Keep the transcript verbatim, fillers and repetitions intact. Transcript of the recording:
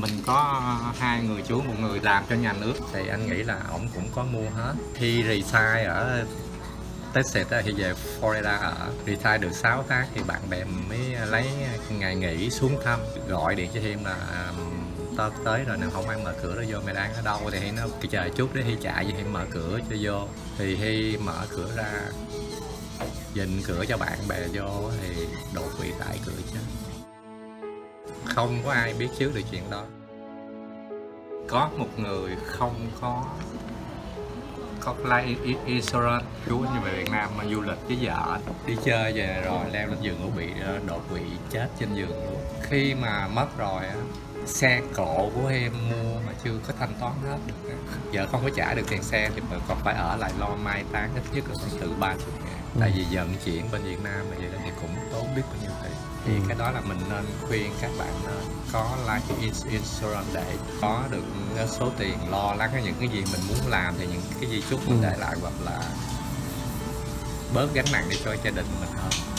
mình có hai người chú, một người làm cho nhà nước thì anh nghĩ là ổng cũng có mua hết. Khi retire ở Texas thì về Florida ở, retire được sáu tháng thì bạn bè mình mới lấy ngày nghỉ xuống thăm, gọi điện cho Hiêm là tao tới rồi nè, không ai mở cửa nó vô, mày đang ở đâu? Thì Hiêm nó chờ chút để Hiêm chạy về Hiêm mở cửa cho vô. Thì Hiêm mở cửa ra dình cửa cho bạn bè vô thì đột quỵ tại cửa chứ. Không có ai biết trước được chuyện đó. Có một người không có có lấy insurance, chú như về Việt Nam mà du lịch với vợ đi chơi về rồi leo lên giường ngủ bị đột quỵ chết trên giường luôn. Khi mà mất rồi á, xe cộ của em mua mà chưa có thanh toán hết được, vợ không có trả được tiền xe thì mình còn phải ở lại lo mai táng, ít nhất là khoảng từ ba mươi ngàn. Tại vì vận chuyển bên Việt Nam mà vậy thì cũng tốn biết bao nhiêu tiền. Thì ừ. cái đó là mình nên khuyên các bạn nên có life insurance để có được số tiền lo lắng những cái gì mình muốn làm, thì những cái gì chút mình để lại hoặc là bớt gánh nặng để cho gia đình mình hơn.